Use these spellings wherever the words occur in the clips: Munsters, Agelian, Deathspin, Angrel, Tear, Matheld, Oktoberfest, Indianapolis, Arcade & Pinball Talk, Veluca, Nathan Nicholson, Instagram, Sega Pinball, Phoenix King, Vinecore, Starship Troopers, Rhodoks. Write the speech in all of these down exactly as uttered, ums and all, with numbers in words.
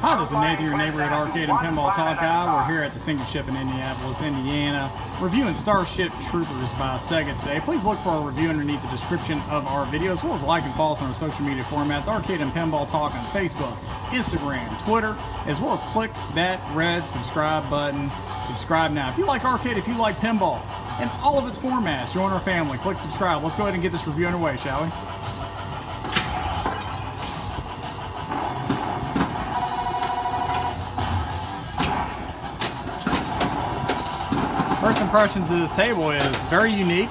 Hi, this is Nathan, your neighbor at Arcade and Pinball Talk. We're here at the single ship in Indianapolis, Indiana, reviewing Starship Troopers by Sega today. Please look for our review underneath the description of our video, as well as like and follow us on our social media formats, Arcade and Pinball Talk on Facebook, Instagram, Twitter, as well as click that red subscribe button. Subscribe now. If you like arcade, if you like pinball, and all of its formats, join our family. Click subscribe. Let's go ahead and get this review underway, shall we? First impressions of this table is very unique.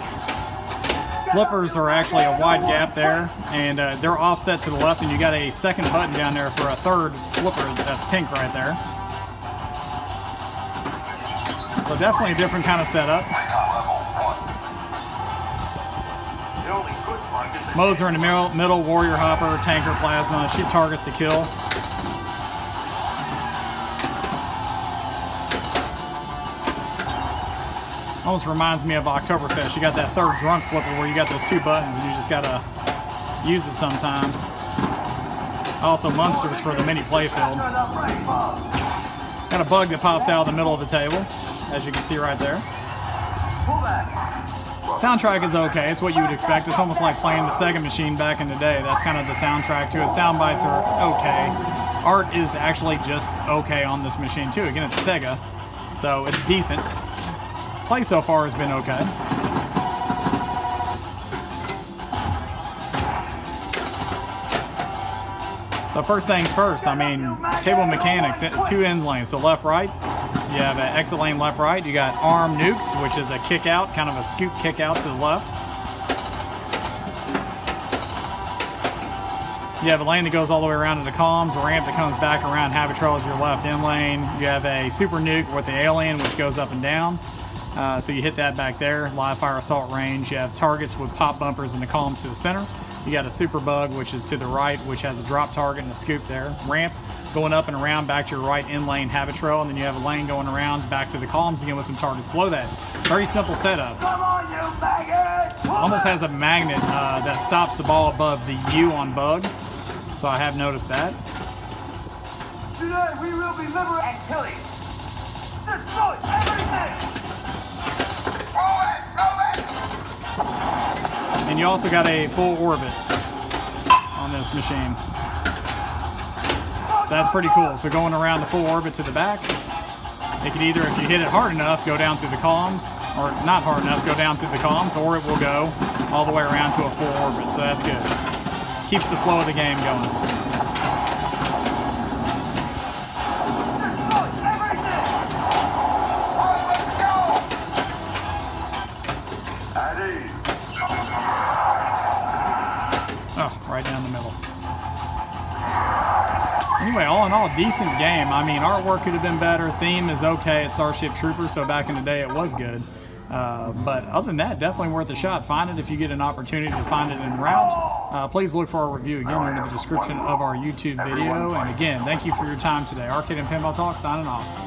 Flippers are actually a wide gap there, and uh, they're offset to the left, and you got a second button down there for a third flipper that's pink right there. So definitely a different kind of setup. Modes are in the middle, middle warrior hopper, tanker, plasma, shoot targets to kill. Almost reminds me of Oktoberfest. You got that third drunk flipper where you got those two buttons and you just gotta use it sometimes. Also Munsters for the mini playfield. Got a bug that pops out of the middle of the table, as you can see right there. Soundtrack is okay. It's what you would expect. It's almost like playing the Sega machine back in the day. That's kind of the soundtrack to it. Sound bites are okay. Art is actually just okay on this machine too. Again, it's Sega, so it's decent. Play so far has been okay. So first things first, I mean, table mechanics, two end lanes, so left, right. You have an exit lane left, right. You got arm nukes, which is a kick out, kind of a scoop kick out to the left. You have a lane that goes all the way around to the columns, a ramp that comes back around, habit trail is your left end lane. You have a super nuke with the alien, which goes up and down. Uh, so you hit that back there, live fire assault range. You have targets with pop bumpers in the columns to the center. You got a super bug, which is to the right, which has a drop target and a scoop there. Ramp going up and around back to your right in lane habit trail, and then you have a lane going around back to the columns again with some targets below that. Very simple setup. Come on, you maggot! Almost has a magnet uh, that stops the ball above the U on bug. So I have noticed that. Today we will be liberating and killing. Destroy everything! And you also got a full orbit on this machine. So that's pretty cool. So going around the full orbit to the back, it can either, if you hit it hard enough, go down through the columns, or not hard enough, go down through the columns, or it will go all the way around to a full orbit. So that's good. Keeps the flow of the game going. All in all, decent game. I mean, artwork could have been better. Theme is okay at Starship Troopers, so back in the day it was good. Uh, but other than that, definitely worth a shot. Find it if you get an opportunity to find it en route. Uh, please look for our review again in the description of our YouTube video. And again, thank you for your time today. Arcade and Pinball Talk signing off.